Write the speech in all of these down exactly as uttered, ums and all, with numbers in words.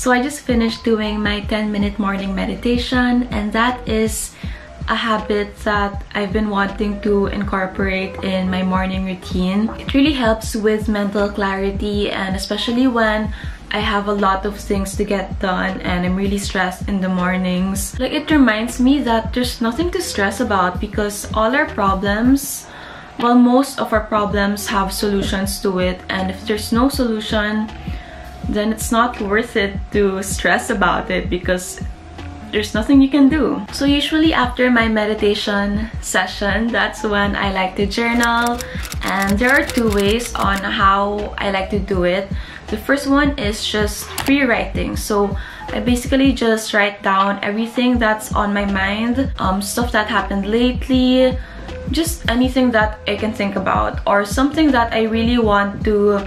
So I just finished doing my ten minute morning meditation, and that is a habit that I've been wanting to incorporate in my morning routine. It really helps with mental clarity, and especially when I have a lot of things to get done and I'm really stressed in the mornings. Like, it reminds me that there's nothing to stress about because all our problems, well, most of our problems have solutions to it, and if there's no solution, then it's not worth it to stress about it because there's nothing you can do. So usually after my meditation session, that's when I like to journal, and there are two ways on how I like to do it. The first one is just free writing. So I basically just write down everything that's on my mind, um, stuff that happened lately, just anything that I can think about or something that I really want to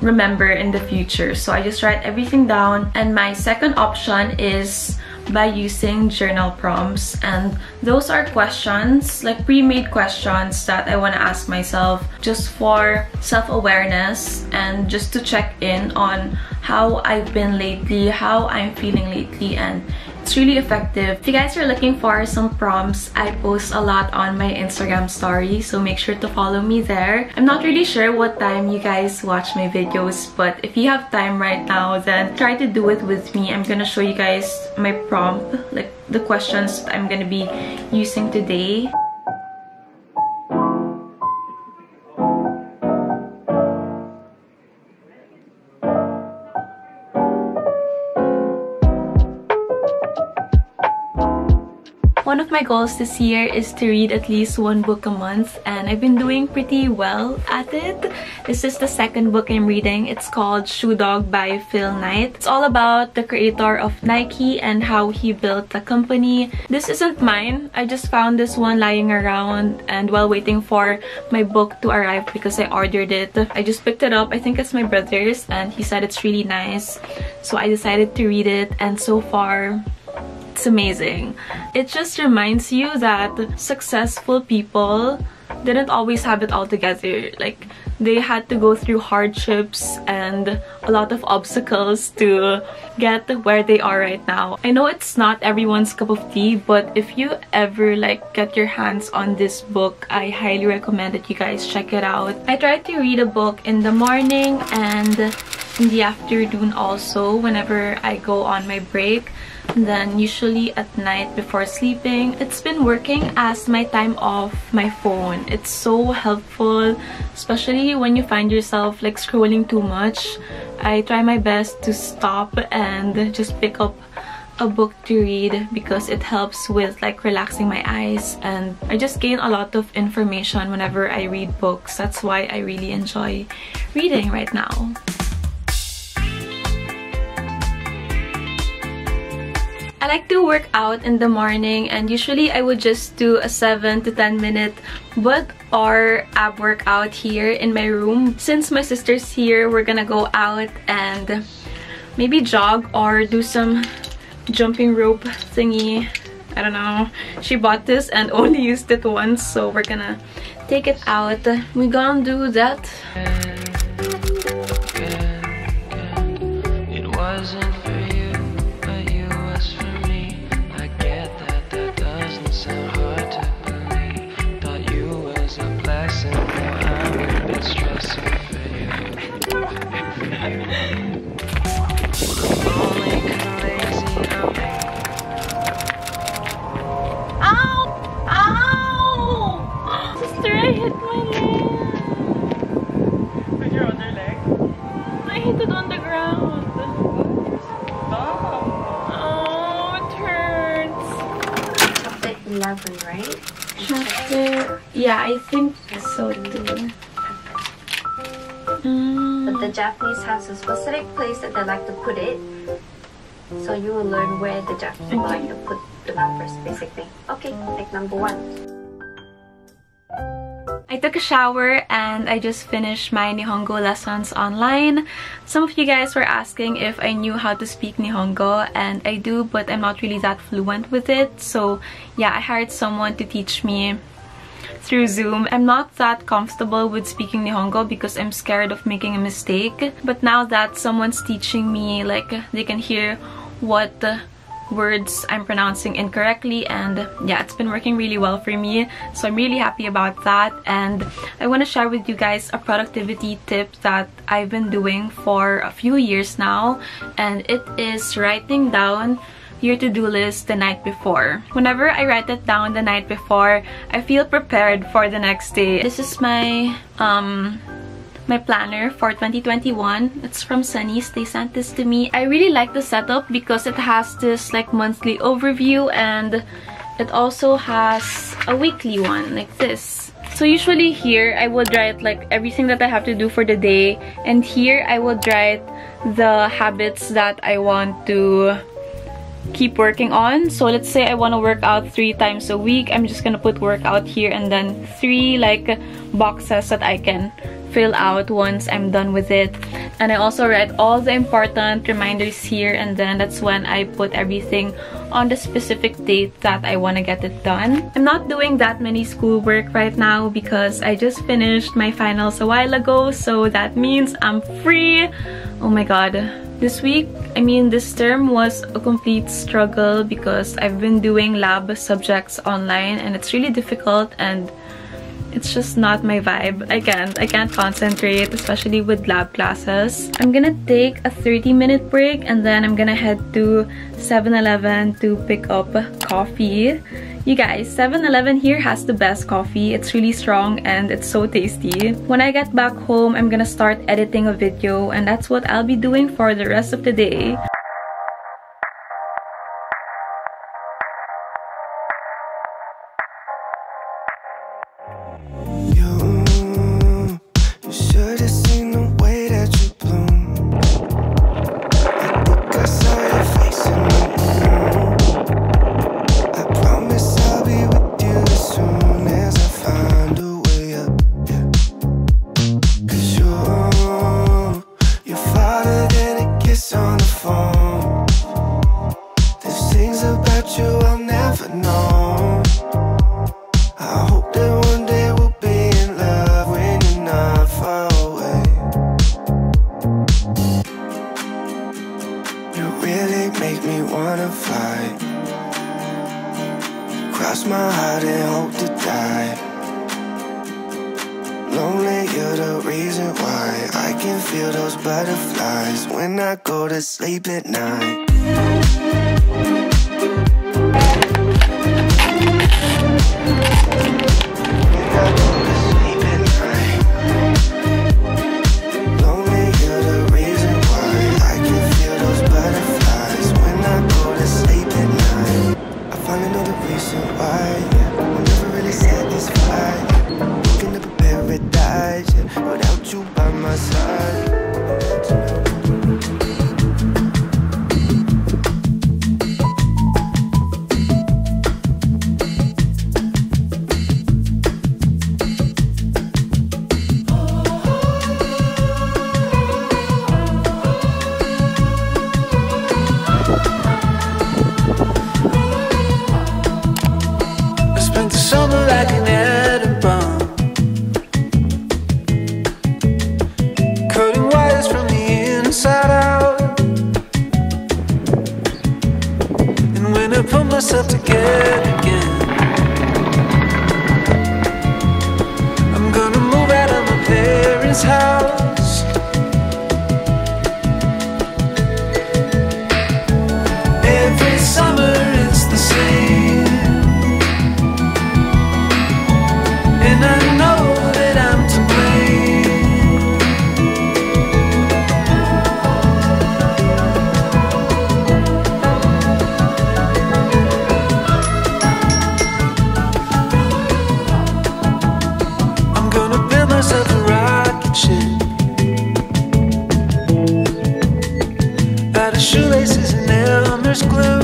remember in the future. So I just write everything down. And my second option is by using journal prompts, and those are questions, like pre-made questions that I want to ask myself just for self-awareness and just to check in on how I've been lately, how I'm feeling lately, and it's really effective. If you guys are looking for some prompts, I post a lot on my Instagram story, so make sure to follow me there. I'm not really sure what time you guys watch my videos, but if you have time right now, then try to do it with me. I'm gonna show you guys my prompt, like the questions that I'm gonna be using today. One of my goals this year is to read at least one book a month, and I've been doing pretty well at it. This is the second book I'm reading. It's called Shoe Dog by Phil Knight. It's all about the creator of Nike and how he built the company. This isn't mine. I just found this one lying around, and while waiting for my book to arrive because I ordered it, I just picked it up. I think it's my brother's, and he said it's really nice. So I decided to read it, and so far, it's amazing. It just reminds you that successful people didn't always have it all together. Like, they had to go through hardships and a lot of obstacles to get where they are right now. I know it's not everyone's cup of tea, but if you ever like get your hands on this book, I highly recommend that you guys check it out. I try to read a book in the morning and in the afternoon also, whenever I go on my break. And then usually at night before sleeping. It's been working as my time off my phone. It's so helpful, especially when you find yourself like scrolling too much. I try my best to stop and just pick up a book to read because it helps with like relaxing my eyes, and I just gain a lot of information whenever I read books. That's why I really enjoy reading right now. I like to work out in the morning, and usually I would just do a seven to ten minute butt or ab workout here in my room. Since my sister's here, we're gonna go out and maybe jog or do some jumping rope thingy. I don't know. She bought this and only used it once, so we're gonna take it out. We're gonna do that. It wasn't yeah, I think so too. Mm. But the Japanese has a specific place that they like to put it, so you will learn where the Japanese okay. like to put the numbers, basically. Okay, like number one. I took a shower and I just finished my Nihongo lessons online. Some of you guys were asking if I knew how to speak Nihongo, and I do, but I'm not really that fluent with it. So yeah, I hired someone to teach me through Zoom. I'm not that comfortable with speaking Nihongo because I'm scared of making a mistake. But now that someone's teaching me, like, they can hear what words I'm pronouncing incorrectly, and yeah, it's been working really well for me, so I'm really happy about that. And I want to share with you guys a productivity tip that I've been doing for a few years now, and it is writing down your to-do list the night before. Whenever I write it down the night before, I feel prepared for the next day. This is my um My planner for twenty twenty-one. It's from Sunny's. They sent this to me. I really like the setup because it has this like monthly overview, and it also has a weekly one like this. So usually here I would write like everything that I have to do for the day, and here I would write the habits that I want to keep working on. So let's say I want to work out three times a week. I'm just gonna put workout here, and then three like boxes that I can fill out once I'm done with it. And I also write all the important reminders here, and then that's when I put everything on the specific date that I want to get it done. I'm not doing that many schoolwork right now because I just finished my finals a while ago, so that means I'm free. Oh my god. This week, I mean this term, was a complete struggle because I've been doing lab subjects online, and it's really difficult, and it's just not my vibe. I can't. I can't concentrate, especially with lab classes. I'm gonna take a thirty minute break, and then I'm gonna head to seven eleven to pick up coffee. You guys, seven eleven here has the best coffee. It's really strong and it's so tasty. When I get back home, I'm gonna start editing a video, and that's what I'll be doing for the rest of the day. Shoelaces and elmer's glue.